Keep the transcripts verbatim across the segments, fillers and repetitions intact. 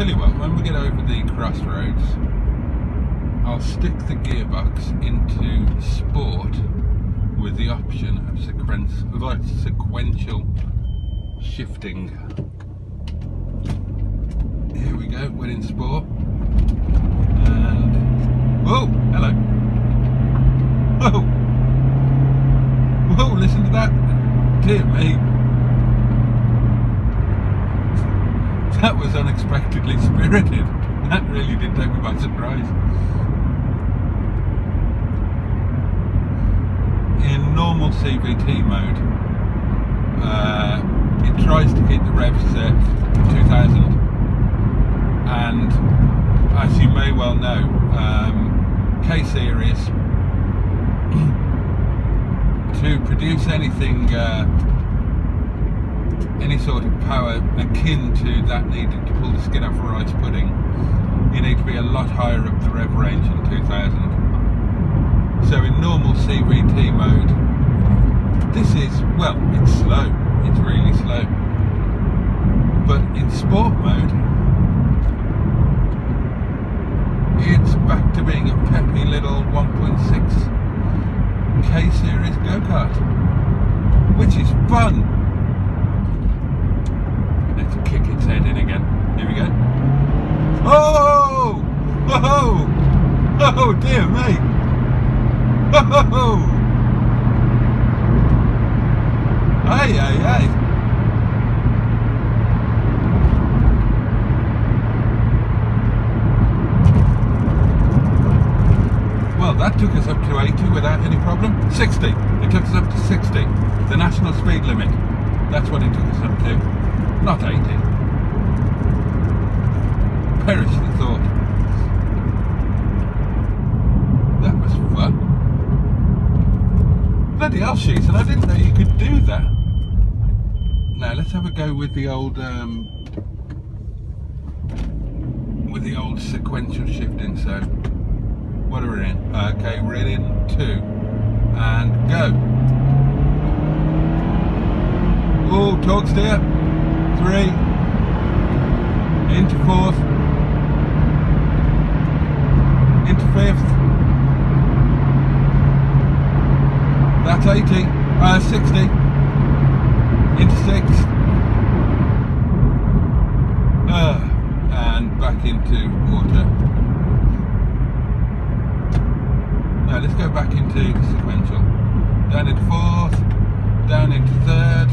tell you what, when we get over the crossroads, I'll stick the gearbox into sport with the option of sequen- like sequential shifting. Here we go, we're in sport. And whoa, hello. Whoa. Whoa, listen to that. Dear me. That was unexpectedly spirited. That really did take me by surprise. In normal C V T mode, uh, it tries to keep the revs set to two thousand, and as you may well know, um, K-series, to produce anything, uh, any sort of power akin to that needed to pull the skin off a rice pudding, you need to be a lot higher up the rev range than two thousand. So in normal C V T mode, this is, well, it's slow, it's really slow. But in sport mode, it's back to being a peppy little one point six K-series go-kart, which is fun. Let's kick its head in again. Here we go. Oh! Oh! Oh, dear me! Ho-ho-ho! Aye, aye, aye! Well, that took us up to eighty without any problem. sixty! It took us up to sixty. The national speed limit. That's what it took us up to. Not eighty. Perish the thought. Bloody hell, Shison, I didn't know you could do that. Now let's have a go with the old um, with the old sequential shifting. So what are we in? Okay, we're in two and go. Oh, torque steer. Three into fourth into fifth. That's eighty, uh, sixty, into sixth, uh, and back into auto. Now let's go back into the sequential. Down into fourth, down into third,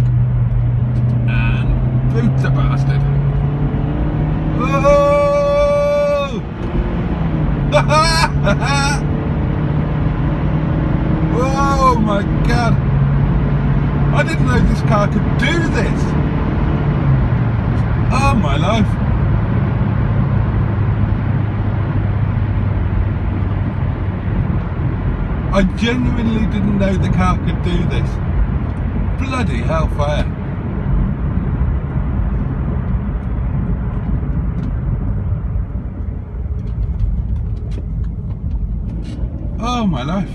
and boot the bastard. Oh! Ha ha ha ha! Oh my god! I didn't know this car could do this! Oh my life! I genuinely didn't know the car could do this. Bloody hellfire! Oh my life!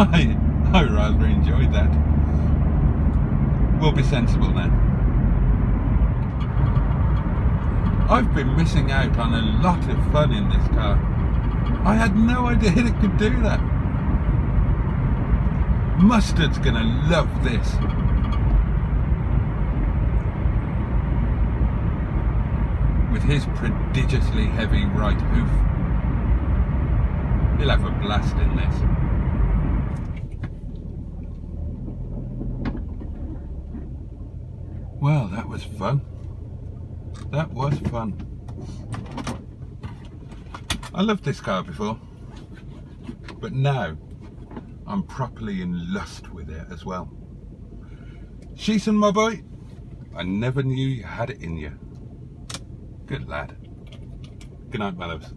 I, I rather enjoyed that. We'll be sensible now. I've been missing out on a lot of fun in this car. I had no idea it could do that. Mustard's gonna love this. With his prodigiously heavy right hoof. He'll have a blast in this. Well, that was fun. That was fun. I loved this car before, but now I'm properly in lust with it as well. Shison, my boy, I never knew you had it in you. Good lad. Good night, my loves.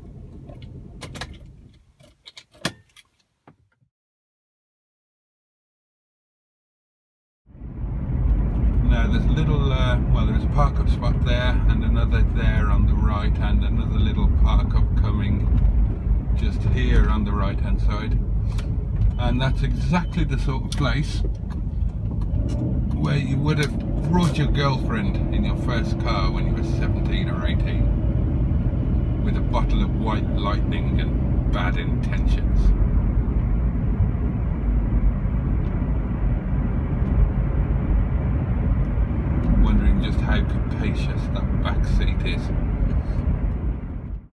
There's a little, uh, well, there's a park-up spot there, and another there on the right, and another little park-up coming just here on the right-hand side. And that's exactly the sort of place where you would have brought your girlfriend in your first car when you were seventeen or eighteen with a bottle of white lightning and bad intentions. Wondering just how capacious that back seat is.